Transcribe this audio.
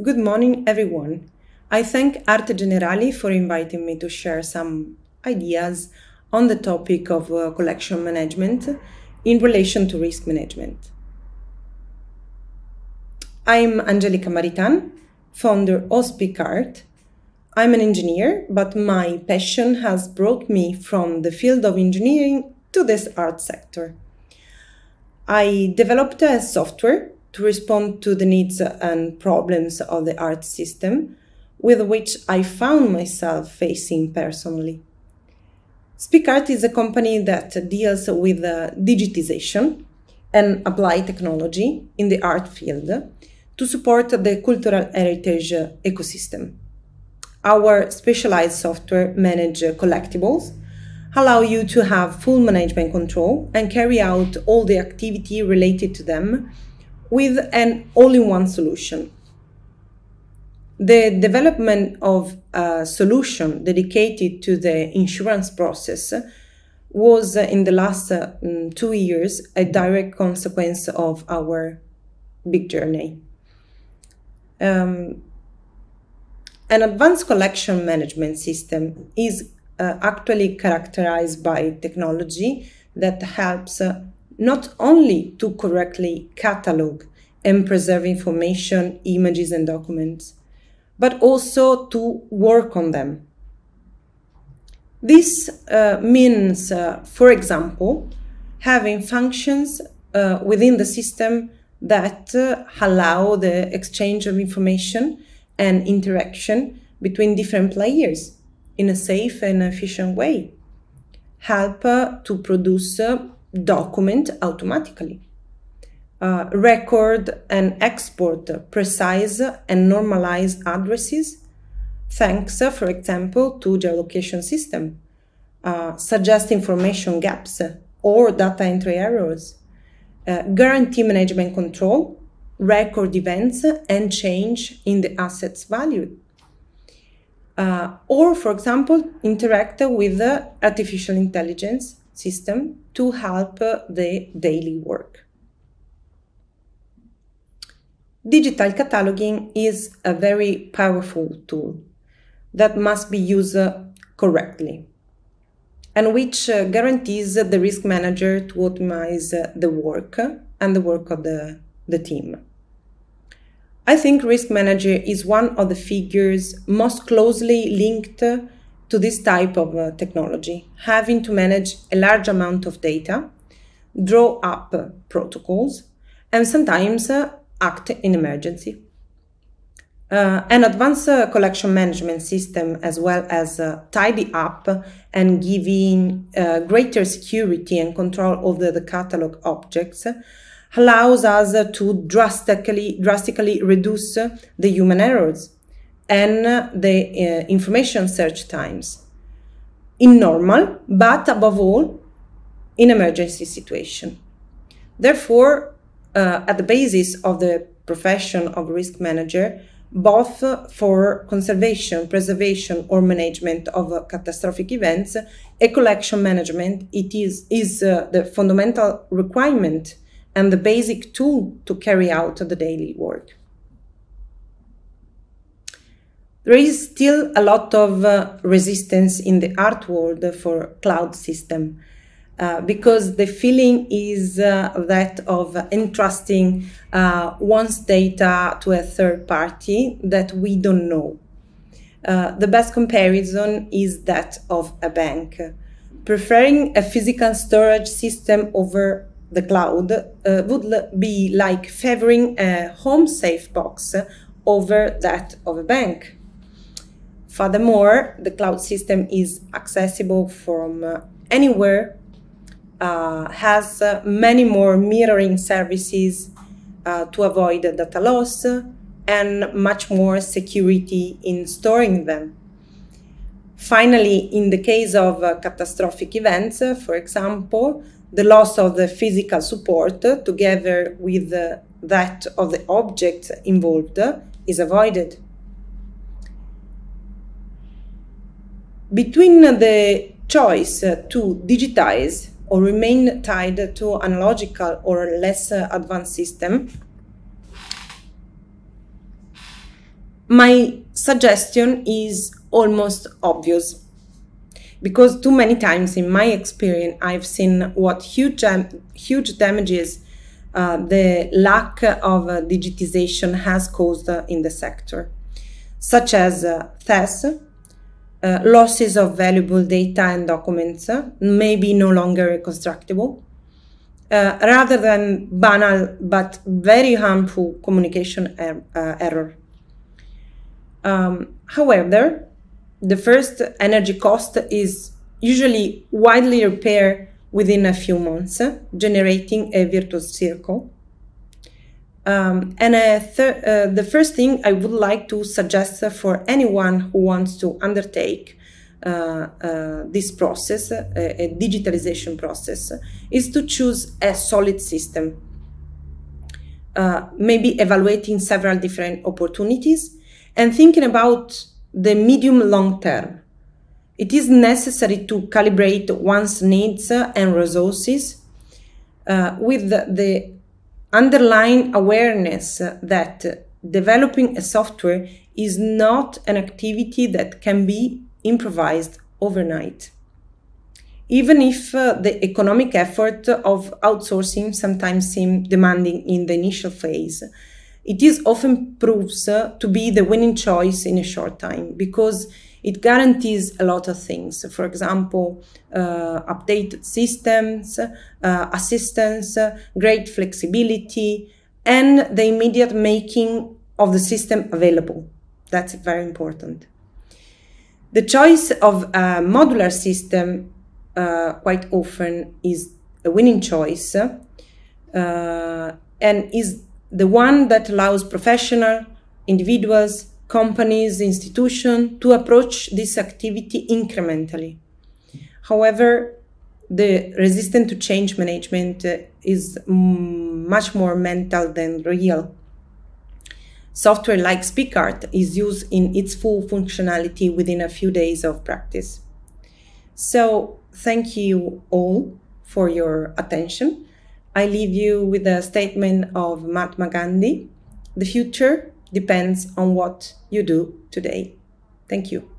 Good morning, everyone. I thank Arte Generali for inviting me to share some ideas on the topic of collection management in relation to risk management. I'm Angelica Maritan, founder of OSPIC Art. I'm an engineer, but my passion has brought me from the field of engineering to this art sector. I developed a software to respond to the needs and problems of the art system, with which I found myself facing personally. SpeakArt is a company that deals with digitization and applied technology in the art field to support the cultural heritage ecosystem. Our specialized software manages collectibles, allow you to have full management control and carry out all the activity related to them with an all-in-one solution. The development of a solution dedicated to the insurance process was in the last 2 years a direct consequence of our big journey. An advanced collection management system is actually characterized by technology that helps not only to correctly catalog and preserve information, images and documents, but also to work on them. This means, for example, having functions within the system that allow the exchange of information and interaction between different players in a safe and efficient way, help to produce document automatically, record and export precise and normalized addresses, thanks, for example, to geolocation system, suggest information gaps or data entry errors, guarantee management control, record events and change in the asset's value, or, for example, interact with the artificial intelligence system to help the daily work. Digital cataloging is a very powerful tool that must be used correctly and which guarantees the risk manager to optimize the work and the work of the team. I think risk manager is one of the figures most closely linked to this type of technology, having to manage a large amount of data, draw up protocols, and sometimes act in emergency. An advanced collection management system, as well as tidy up and giving greater security and control over the catalog objects, allows us to drastically reduce the human errors and the information search times in normal, but above all, in emergency situation. Therefore, at the basis of the profession of risk manager, both for conservation, preservation, or management of catastrophic events, a collection management is the fundamental requirement and the basic tool to carry out the daily work. There is still a lot of resistance in the art world for cloud system because the feeling is that of entrusting one's data to a third party that we don't know. The best comparison is that of a bank. Preferring a physical storage system over the cloud would be like favoring a home safe box over that of a bank. Furthermore, the cloud system is accessible from anywhere, has many more mirroring services to avoid data loss, and much more security in storing them. Finally, in the case of catastrophic events, for example, the loss of the physical support together with that of the object involved is avoided. Between the choice to digitize or remain tied to an analogical or less advanced system, My suggestion is almost obvious, because too many times in my experience I've seen what huge damages the lack of digitization has caused in the sector, such as thefts, losses of valuable data and documents, maybe no longer reconstructible, rather than banal but very harmful communication error. However, the first energy cost is usually widely repaired within a few months, generating a virtuous circle. The first thing I would like to suggest for anyone who wants to undertake this process, a digitalization process, is to choose a solid system, maybe evaluating several different opportunities and thinking about the medium-long term. It is necessary to calibrate one's needs and resources with the underlying awareness that developing a software is not an activity that can be improvised overnight, even if the economic effort of outsourcing sometimes seems demanding in the initial phase. It is often proves to be the winning choice in a short time, because it guarantees a lot of things. For example, updated systems, assistance, great flexibility, and the immediate making of the system available. That's very important. The choice of a modular system quite often is a winning choice and is the one that allows professionals, individuals, companies, institutions to approach this activity incrementally. However, the resistance to change management is much more mental than real. Software like SpeakArt is used in its full functionality within a few days of practice. So, thank you all for your attention. I leave you with a statement of Mahatma Gandhi: the future depends on what you do today. Thank you.